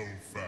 so fast.